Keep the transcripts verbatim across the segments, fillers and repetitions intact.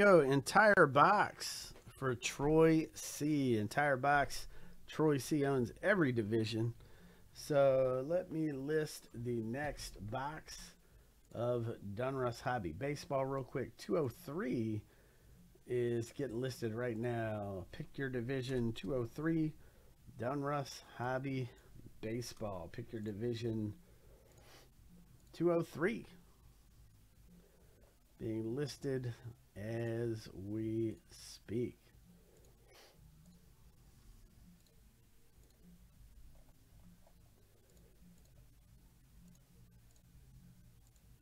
go. Entire box for Troy C. Entire box. Troy C owns every division. So let me list the next box of Donruss Hobby Baseball real quick. two oh three is getting listed right now. Pick your division, two oh three Donruss Hobby Baseball. Pick your division, two oh three, being listed as we speak.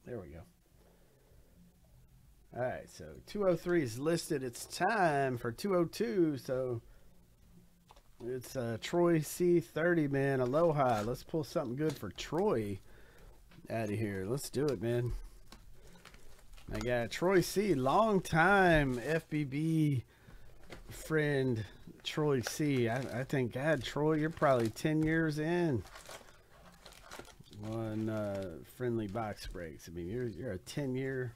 There we go. All right, so two oh three is listed. It's time for two oh two. So it's uh, Troy C. thirty, man. Aloha. Let's pull something good for Troy out of here. Let's do it, man. I got Troy C. Long time F B B friend, Troy C. I, I think, God, Troy, you're probably ten years in. One uh, friendly box breaks. I mean, you're you're a ten year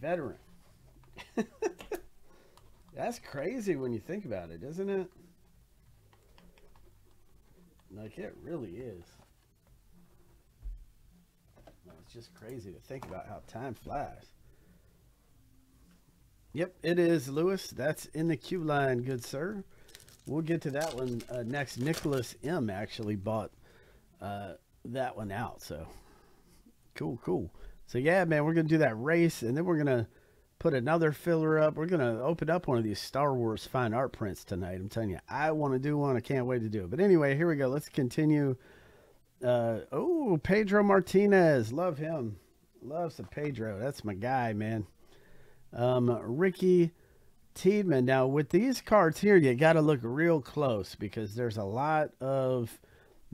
veteran. That's crazy when you think about it, isn't it? Like, it really is. It's just crazy to think about how time flies. Yep, it is, Lewis. That's in the queue line, good sir. We'll get to that one uh, next. Nicholas M actually bought uh that one out, so cool cool so yeah, man, we're gonna do that race, and then we're gonna put another filler up. We're gonna open up one of these Star Wars fine art prints tonight. I'm telling you, I want to do one. I can't wait to do it. But anyway, here we go. Let's continue. Uh oh, Pedro Martinez, love him. Loves the Pedro. That's my guy, man. um Ricky Tiedman. Now with these cards here, you got to look real close, because there's a lot of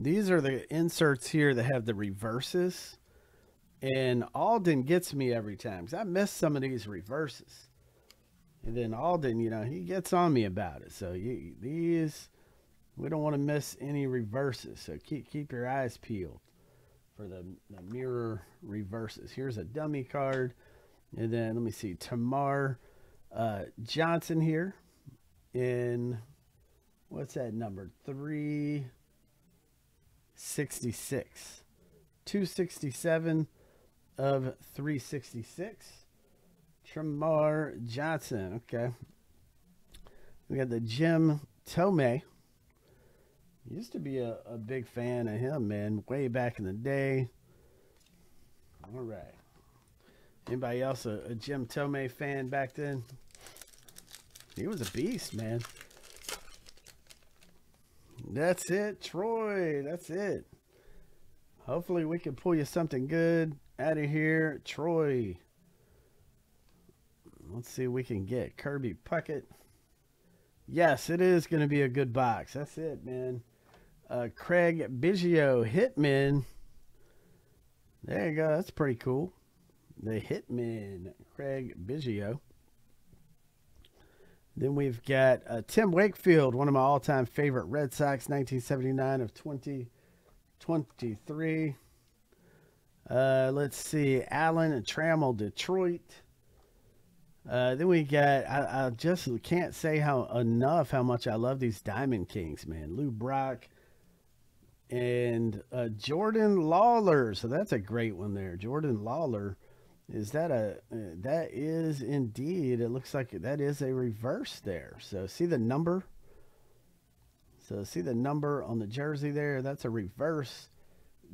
these are the inserts here that have the reverses, and Alden gets me every time because I miss some of these reverses. And then Alden, you know, he gets on me about it. So you, these, we don't want to miss any reverses. So keep keep your eyes peeled for the, the mirror reverses. Here's a dummy card, and then let me see, Tamar uh, Johnson here in what's that number three. sixty-six, two sixty-seven of three sixty-six, Tramar Johnson. Okay, we got the Jim Thome. Used to be a, a big fan of him, man, way back in the day. All right, anybody else a, a Jim Thome fan back then? He was a beast, man. That's it, Troy. That's it. Hopefully we can pull you something good out of here, Troy. Let's see what we can get. Kirby Puckett. Yes, it is going to be a good box. That's it, man. Uh, Craig Biggio, Hitman. There you go. That's pretty cool. The Hitman, Craig Biggio. Then we've got uh, Tim Wakefield, one of my all-time favorite Red Sox, nineteen seventy-nine of twenty twenty-three. Uh, let's see, Allen Trammell, Detroit. Uh, then we got, I, I just can't say how enough how much I love these Diamond Kings, man. Lou Brock and uh, Jordan Lawler. So that's a great one there, Jordan Lawler. Is that a, that is indeed, it looks like that is a reverse there. So see the number? So see the number on the jersey there? That's a reverse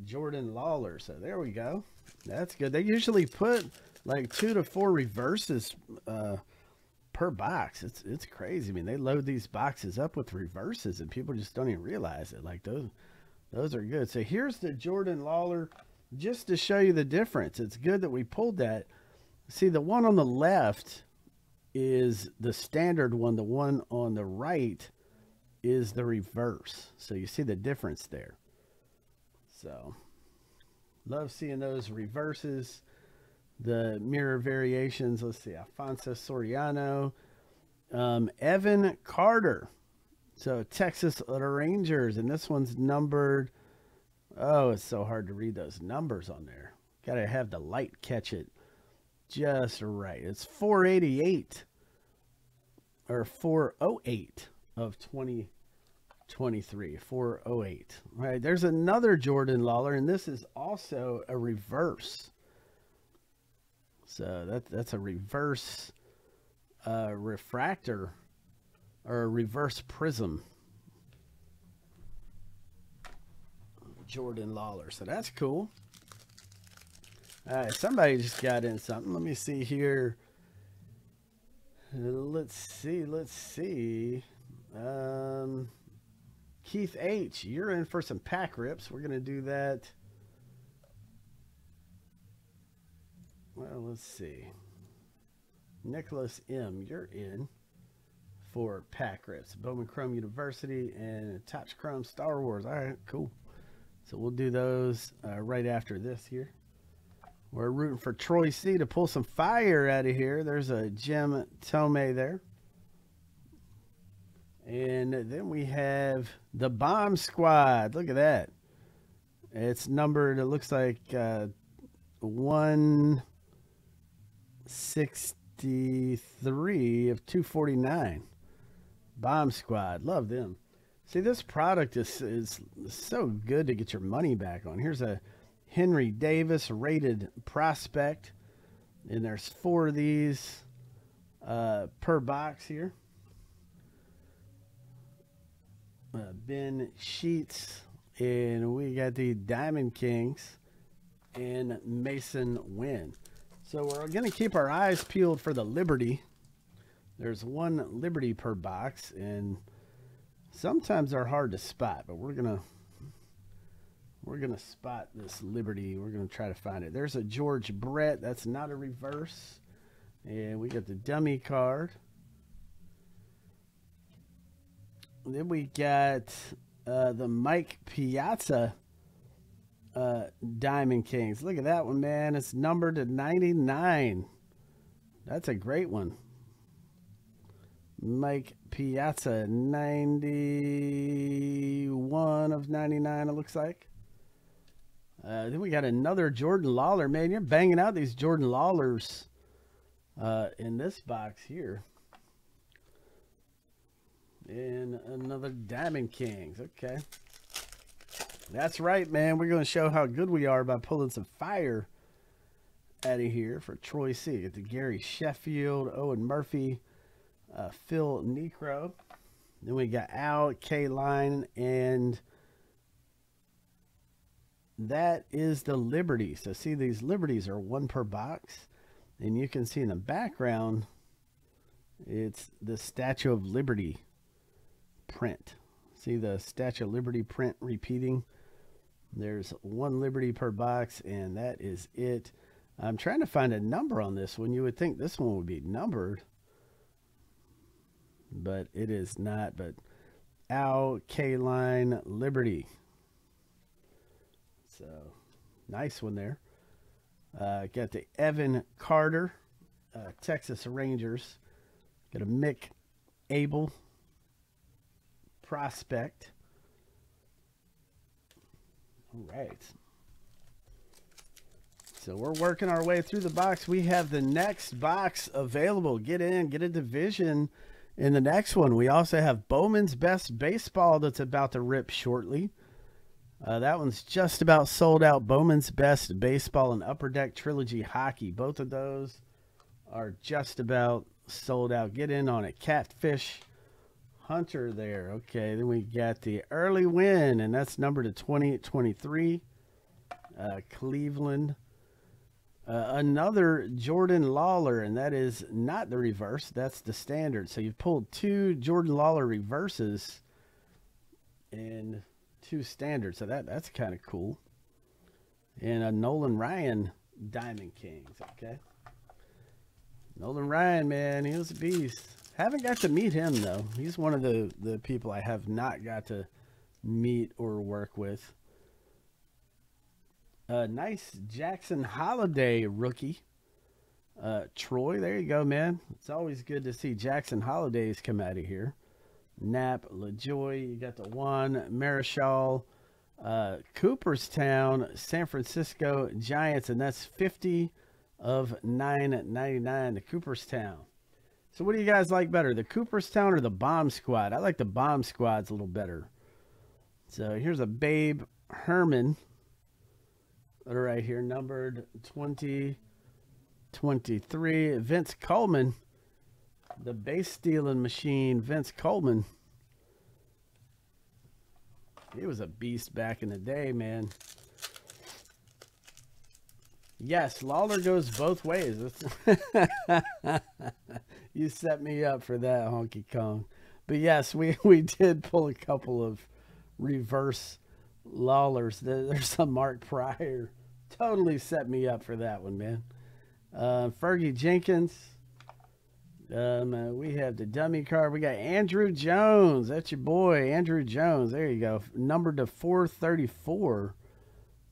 Jordan Lawler. So there we go. That's good. They usually put like two to four reverses uh, per box. It's, it's crazy. I mean, they load these boxes up with reverses and people just don't even realize it. Like those, those are good. So here's the Jordan Lawler. Just to show you the difference, it's good that we pulled that. See, the one on the left is the standard one. The one on the right is the reverse. So you see the difference there. So love seeing those reverses, the mirror variations. Let's see, Alfonso Soriano, um, Evan Carter. So Texas Rangers, and this one's numbered. Oh, it's so hard to read those numbers on there. Got to have the light catch it just right. It's four eighty-eight or four oh eight of twenty twenty-three. four oh eight. All right, there's another Jordan Lawler, and this is also a reverse. So that, that's a reverse uh, refractor or a reverse prism. Jordan Lawler. So that's cool. All right, somebody just got in something. Let me see here. Let's see. Let's see. Um, Keith H, you're in for some pack rips. We're going to do that. Well, let's see. Nicholas M, you're in for pack rips. Bowman Chrome University and Topps Chrome Star Wars. All right, cool. So we'll do those uh, right after this here. We're rooting for Troy C to pull some fire out of here. There's a Jim Thome there. And then we have the Bomb Squad. Look at that. It's numbered, it looks like uh, one sixty-three of two forty-nine. Bomb Squad. Love them. See, this product is, is so good to get your money back on. Here's a Henry Davis rated prospect, and there's four of these uh, per box here. Uh, Ben Sheets, and we got the Diamond Kings and Mason Wynn. So we're going to keep our eyes peeled for the Liberty. There's one Liberty per box, and sometimes they're hard to spot, but we're going to We're going to spot this Liberty. We're going to try to find it. There's a George Brett. That's not a reverse. And we got the dummy card. And then we got uh, the Mike Piazza uh, Diamond Kings. Look at that one, man. It's numbered to ninety-nine. That's a great one. Mike Piazza, ninety-one of ninety-nine, it looks like. Uh, then we got another Jordan Lawler. Man, you're banging out these Jordan Lawlers uh, in this box here. And another Diamond Kings. Okay. That's right, man. We're going to show how good we are by pulling some fire out of here for Troy C. You get the Gary Sheffield, Owen Murphy, uh, Phil Necro. Then we got Al Kaline, and that is the Liberty. So see, these Liberties are one per box, and you can see in the background it's the Statue of Liberty print. See the Statue of Liberty print repeating. There's one Liberty per box, and that is it. I'm trying to find a number on this one. You would think this one would be numbered, but it is not. But Al Kaline Liberty. So, nice one there. Uh, got the Evan Carter, uh, Texas Rangers. Got a Mick Abel prospect. All right. So, we're working our way through the box. We have the next box available. Get in, get a division in the next one. We also have Bowman's Best Baseball that's about to rip shortly. Uh, that one's just about sold out. Bowman's Best Baseball and Upper Deck Trilogy Hockey. Both of those are just about sold out. Get in on it. Catfish Hunter there. Okay, then we got the early win, and that's numbered to twenty twenty-three. Uh, Cleveland. Uh, another Jordan Lawler, and that is not the reverse. That's the standard. So you've pulled two Jordan Lawler reverses and two standards, so that that's kind of cool. And a Nolan Ryan Diamond Kings. Okay, Nolan Ryan, man, he was a beast. Haven't got to meet him though. He's one of the the people I have not got to meet or work with. A nice Jackson Holiday rookie, uh, Troy. There you go, man. It's always good to see Jackson Holidays come out of here. Knapp, LaJoy, you got the Juan Marichal, uh, Cooperstown, San Francisco Giants, and that's fifty of nine ninety-nine to Cooperstown. So what do you guys like better, the Cooperstown or the Bomb Squad? I like the Bomb Squads a little better. So here's a Babe Herman right here, numbered twenty twenty-three. Vince Coleman, the base stealing machine, Vince Coleman. He was a beast back in the day, man. Yes, Lawler goes both ways. You set me up for that, Honky Kong. But yes, we, we did pull a couple of reverse Lawlers. There's some Mark Pryor. Totally set me up for that one, man. Uh, Fergie Jenkins. Um, uh, we have the dummy card. We got Andruw Jones. That's your boy, Andruw Jones. There you go. Numbered to four thirty-four.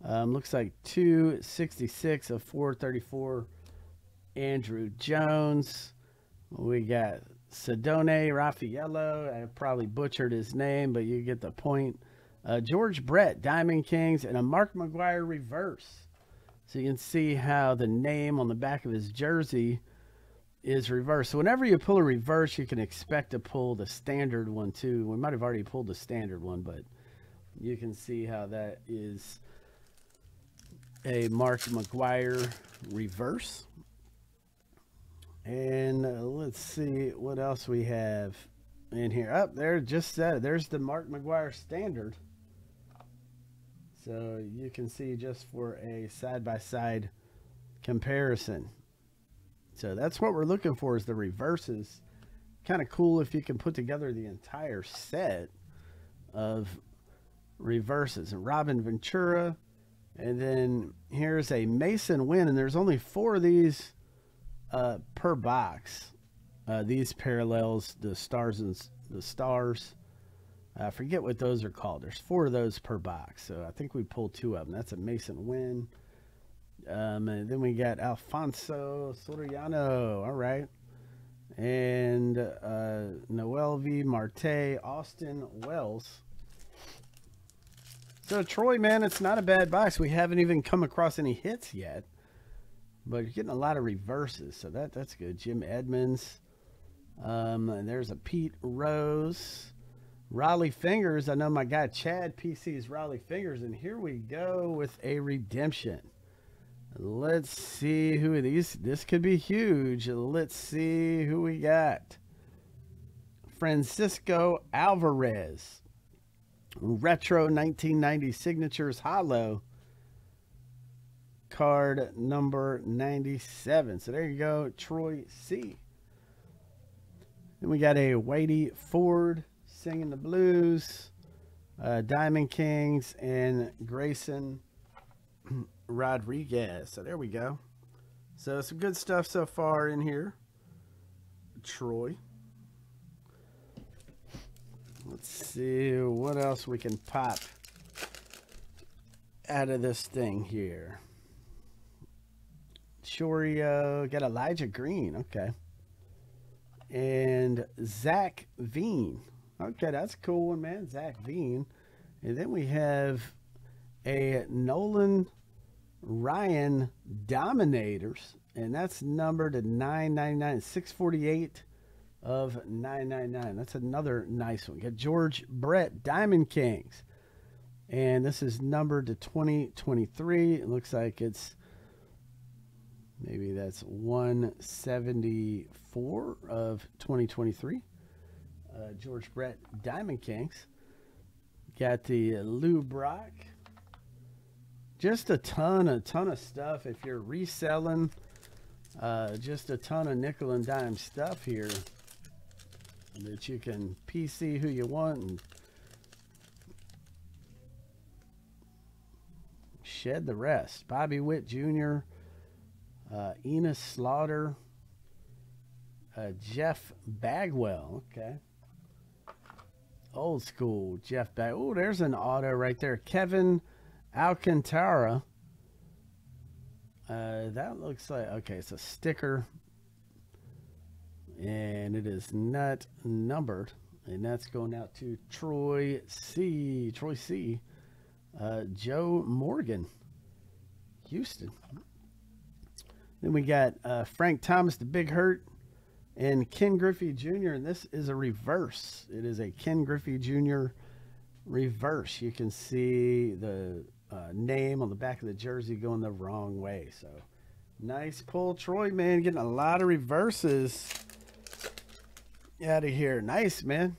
Um, looks like two sixty-six of four thirty-four. Andruw Jones. We got Sedone Raffaello. I probably butchered his name, but you get the point. Uh, George Brett, Diamond Kings, and a Mark McGwire reverse. So you can see how the name on the back of his jersey is reversed. So whenever you pull a reverse, you can expect to pull the standard one too. We might have already pulled the standard one, but you can see how that is a Mark McGwire reverse. And uh, let's see what else we have in here. Up oh, there, just said there's the Mark McGwire standard. So you can see just for a side-by-side comparison. So that's what we're looking for, is the reverses. Kind of cool if you can put together the entire set of reverses. And Robin Ventura. And then here's a Mason Wynn. And there's only four of these uh, per box. Uh, these parallels, the stars and the stars. I forget what those are called. There's four of those per box. So I think we pulled two of them. That's a Mason Wynn. Um, and then we got Alfonso Soriano. All right. And uh, Noel V. Marte, Austin Wells. So, Troy, man, it's not a bad box. We haven't even come across any hits yet. But you're getting a lot of reverses. So, that that's good. Jim Edmonds. Um, and there's a Pete Rose. Raleigh Fingers. I know my guy Chad P C's Raleigh Fingers. And here we go with a redemption. Let's see who of these. This could be huge. Let's see who we got. Francisco Alvarez. Retro nineteen ninety signatures hollow. Card number ninety-seven. So there you go. Troy C. Then we got a Whitey Ford singing the blues. Uh, Diamond Kings and Grayson Rodriguez. So there we go. So some good stuff so far in here, Troy. Let's see what else we can pop out of this thing here. Chorio, got Elijah Green. Okay. And Zach Veen. Okay, that's a cool one, man. Zach Veen. And then we have a Nolan Ryan Dominators, and that's numbered at nine ninety-nine, six forty-eight of nine ninety-nine. That's another nice one. Got George Brett, Diamond Kings, and this is numbered to twenty twenty-three. It looks like it's maybe that's one seventy-four of twenty twenty-three. Uh, George Brett, Diamond Kings. Got the uh, Lou Brock. Just a ton, a ton of stuff. If you're reselling, uh, just a ton of nickel and dime stuff here that you can P C who you want and shed the rest. Bobby Witt Junior, uh, Enos Slaughter, uh, Jeff Bagwell. Okay. Old school Jeff Bagwell. Oh, there's an auto right there. Kevin Alcantara. Uh, that looks like, okay, it's a sticker. And it is not numbered. And that's going out to Troy C. Troy C. Uh, Joe Morgan. Houston. Then we got uh, Frank Thomas, the Big Hurt. and Ken Griffey Junior And this is a reverse. It is a Ken Griffey Junior reverse. You can see the uh, name on the back of the jersey going the wrong way. So nice pull, Troy, man. Getting a lot of reverses out of here. Nice, man.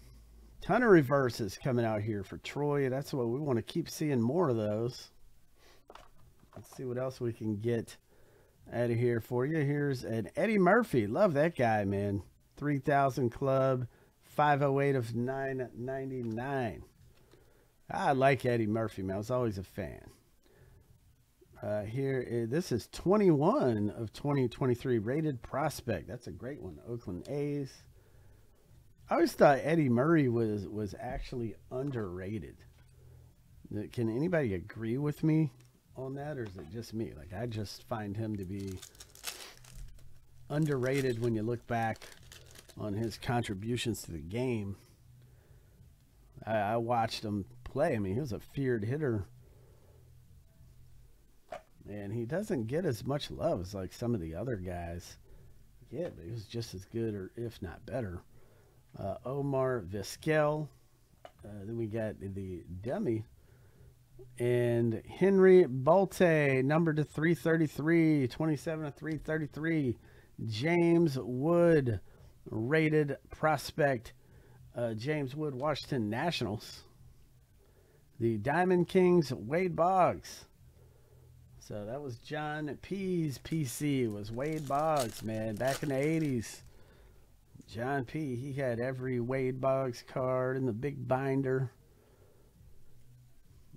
Ton of reverses coming out here for Troy. That's what we want to keep seeing, more of those. Let's see what else we can get out of here for you. Here's an Eddie Murphy. Love that guy, man. three thousand club, five oh eight of nine ninety-nine. I like Eddie Murphy, man. I was always a fan. Uh, here, is, this is twenty-one of twenty twenty-three rated prospect. That's a great one. Oakland A's. I always thought Eddie Murray was was actually underrated. Can anybody agree with me on that, or is it just me? Like, I just find him to be underrated when you look back on his contributions to the game. I, I watched him play. I mean, he was a feared hitter, and he doesn't get as much love as like some of the other guys get, but he was just as good, or if not better. Uh, Omar Vizquel. Uh, then we got the dummy. And Henry Bolte, numbered to three thirty-three, twenty-seven of three thirty-three. James Wood, rated prospect. Uh, James Wood, Washington Nationals. The Diamond Kings, Wade Boggs. So that was John P's P C, was Wade Boggs, man, back in the eighties. John P, he had every Wade Boggs card in the big binder.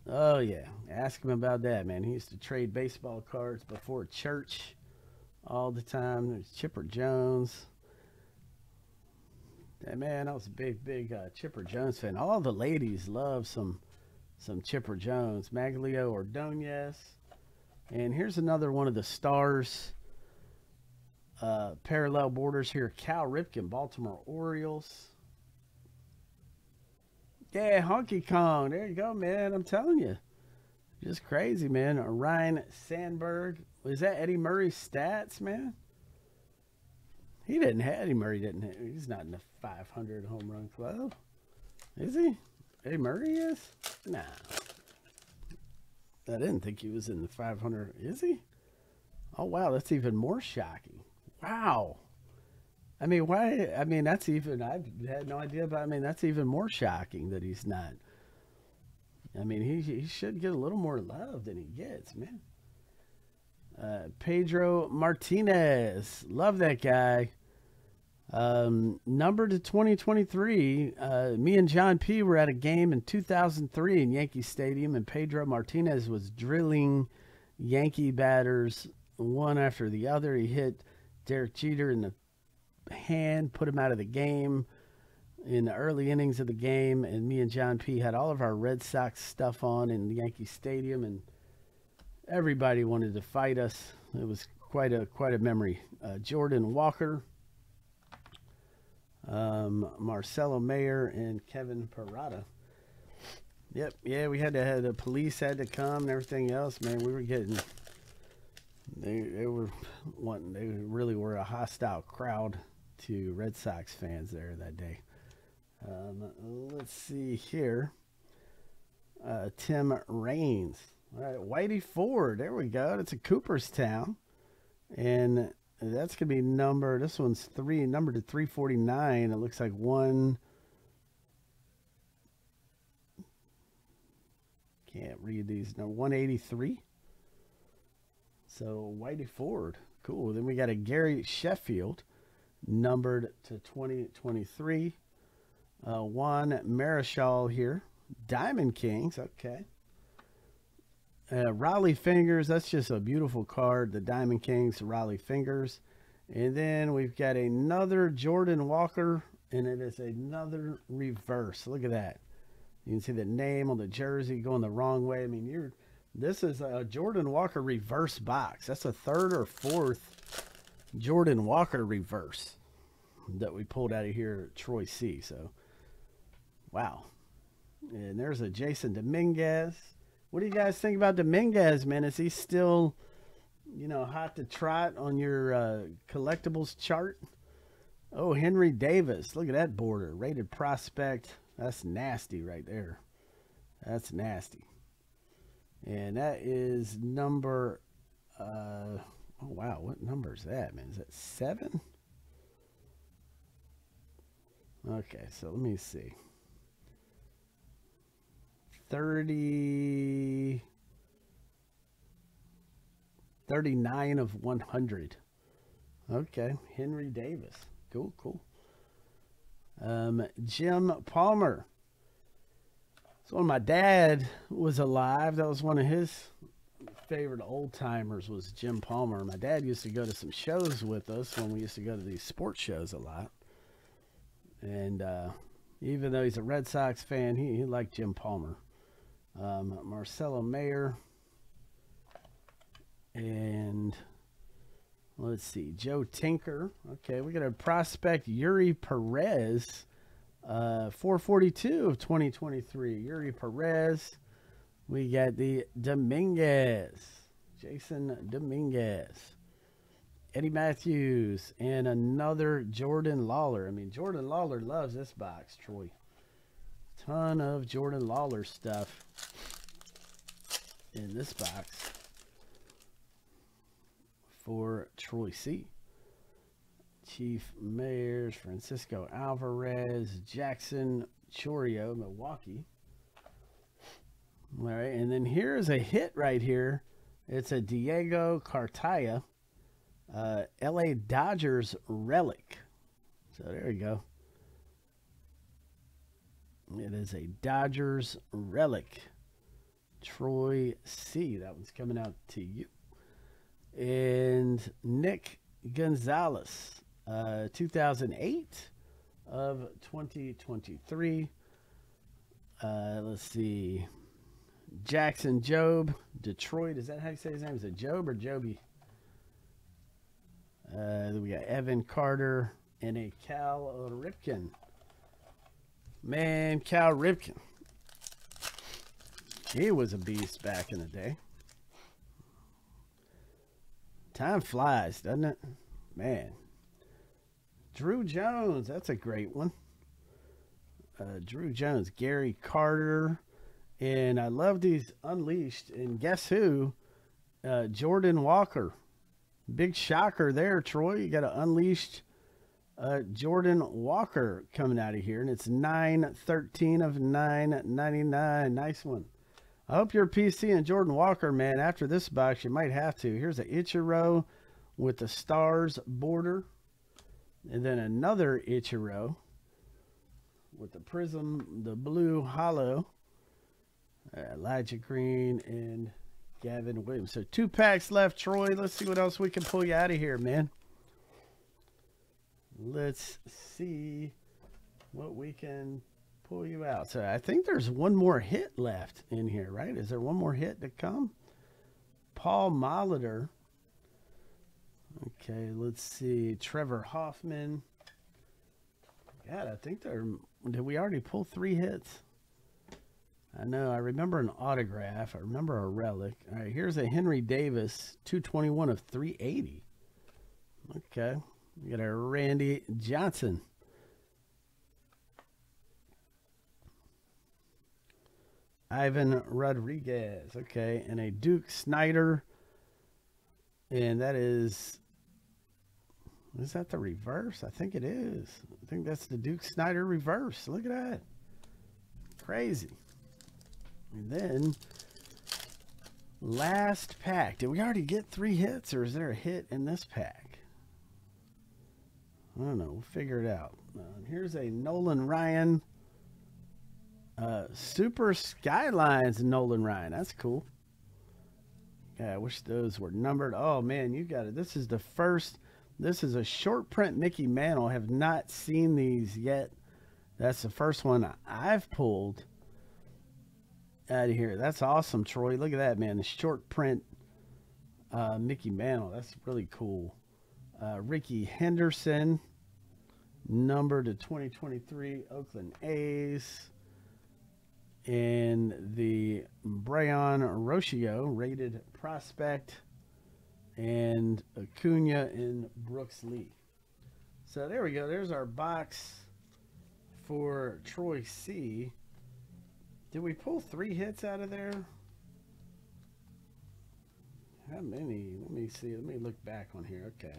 Oh, yeah. Ask him about that, man. He used to trade baseball cards before church all the time. There's Chipper Jones. Hey, man, I was a big, big uh, Chipper Jones fan. All the ladies love some, some Chipper Jones. Maglio Ordonez. And here's another one of the stars. Uh, parallel borders here. Cal Ripken, Baltimore Orioles. Yeah, Honky Kong. There you go, man. I'm telling you. Just crazy, man. Ryan Sandberg. Is that Eddie Murray's stats, man? He didn't have, Eddie Murray didn't have, he's not in the five hundred home run club. Is he? Eddie Murray is? Nah. I didn't think he was in the five hundred. Is he? Oh, wow. That's even more shocking. Wow. I mean, why? I mean, that's even, I had no idea, but I mean, that's even more shocking that he's not. I mean, he, he should get a little more love than he gets, man. Uh, Pedro Martinez. Love that guy. Um, number to twenty twenty-three. Uh, me and John P were at a game in two thousand three in Yankee Stadium, and Pedro Martinez was drilling Yankee batters one after the other. He hit Derek Jeter in the hand, put him out of the game in the early innings of the game, and me and John P had all of our Red Sox stuff on in Yankee Stadium, and everybody wanted to fight us. It was quite a quite a memory. uh, Jordan Walker, um, Marcelo Mayer, and Kevin Parada. Yep. Yeah, we had to have, the police had to come and everything else, man. We were getting, they, they were wanting, they really were a hostile crowd to Red Sox fans there that day. Um, let's see here. Uh, Tim Raines. All right, Whitey Ford. There we go. That's a Cooperstown, and that's gonna be number. This one's three, number to three forty nine. It looks like one. Can't read these. No, one eighty three. So Whitey Ford. Cool. Then we got a Gary Sheffield, numbered to twenty twenty-three. Uh, Juan Marichal here. Diamond Kings. Okay. Uh, Raleigh Fingers. That's just a beautiful card. The Diamond Kings, Raleigh Fingers. And then we've got another Jordan Walker, and it is another reverse. Look at that. You can see the name on the jersey going the wrong way. I mean, you're, this is a Jordan Walker reverse box. That's a third or fourth Jordan Walker reverse that we pulled out of here at Troy C. So, wow. And there's a Jason Dominguez. What do you guys think about Dominguez, man? Is he still, you know, hot to trot on your uh, collectibles chart? Oh, Henry Davis. Look at that border. Rated prospect. That's nasty right there. That's nasty. And that is number, uh, oh, wow. What number is that, man? Is that seven? Okay, so let me see. thirty-nine of one hundred. Okay, Henry Davis. Cool, cool. Um, Jim Palmer. So when my dad was alive, that was one of his favorite old timers was Jim Palmer. My dad used to go to some shows with us when we used to go to these sports shows a lot. And uh, even though he's a Red Sox fan, he, he liked Jim Palmer. Um, Marcelo Mayer. And let's see, Joe Tinker. Okay, we're gonna prospect Yuri Perez, uh, four forty-two of twenty twenty-three. Yuri Perez. We got the Dominguez, Jason Dominguez, Eddie Matthews, and another Jordan Lawler. I mean, Jordan Lawler loves this box, Troy. Ton of Jordan Lawler stuff in this box for Troy C. Chief Mayors, Francisco Alvarez, Jackson Chorio, Milwaukee. All right, and then here is a hit right here. It's a Diego Cartaya, uh, L A Dodgers relic. So there you go. It is a Dodgers relic. Troy C. That one's coming out to you. And Nick Gonzalez, uh, two thousand eight of twenty twenty-three. Uh, let's see. Jackson Jobe, Detroit. Is that how you say his name? Is it Jobe or Joby? Uh, then we got Evan Carter and a Cal Ripken. Man, Cal Ripken. He was a beast back in the day. Time flies, doesn't it? Man. Drew Jones. That's a great one. Uh, Drew Jones. Gary Carter. And I love these unleashed. And guess who? Uh, Jordan Walker. Big shocker there, Troy. You got an unleashed uh, Jordan Walker coming out of here. And it's nine thirteen of nine ninety-nine. Nice one. I hope you're P C and Jordan Walker, man. After this box, you might have to. Here's a Ichiro with the stars border. And then another Ichiro with the prism, the blue hollow. Uh, Elijah Green and Gavin Williams. So two packs left, Troy. Let's see what else we can pull you out of here, man. Let's see what we can pull you out. So I think there's one more hit left in here, right? Is there one more hit to come? Paul Molitor. Okay, let's see. Trevor Hoffman. God, I think there, did we already pull three hits? I know. I remember an autograph. I remember a relic. All right, here's a Henry Davis, two twenty-one of three eighty. Okay. We got a Randy Johnson. Ivan Rodriguez. Okay, and a Duke Snyder. And that is, is that the reverse? I think it is. I think that's the Duke Snyder reverse. Look at that. Crazy. And then last pack. Did we already get three hits, or is there a hit in this pack? I don't know. We'll figure it out. Um, here's a Nolan Ryan. Uh, Super Skylines Nolan Ryan. That's cool. Yeah, I wish those were numbered. Oh, man, you got it. This is the first. This is a short print Mickey Mantle. I have not seen these yet. That's the first one I've pulled out of here. That's awesome, Troy. Look at that, man. The short print uh, Mickey Mantle. That's really cool. Uh, Ricky Henderson, number to twenty twenty-three, Oakland A's. And the Brayon Rocio, rated prospect, and Acuna and Brooks Lee. So there we go. There's our box for Troy C. Did we pull three hits out of there? How many? Let me see. Let me look back on here. Okay.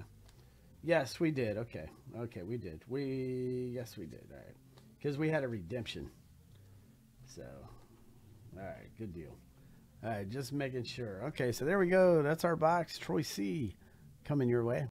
Yes, we did. Okay. Okay, we did. We, yes, we did. All right. Because we had a redemption. So, all right. Good deal. All right. Just making sure. Okay. So there we go. That's our box. Troy C. Coming your way.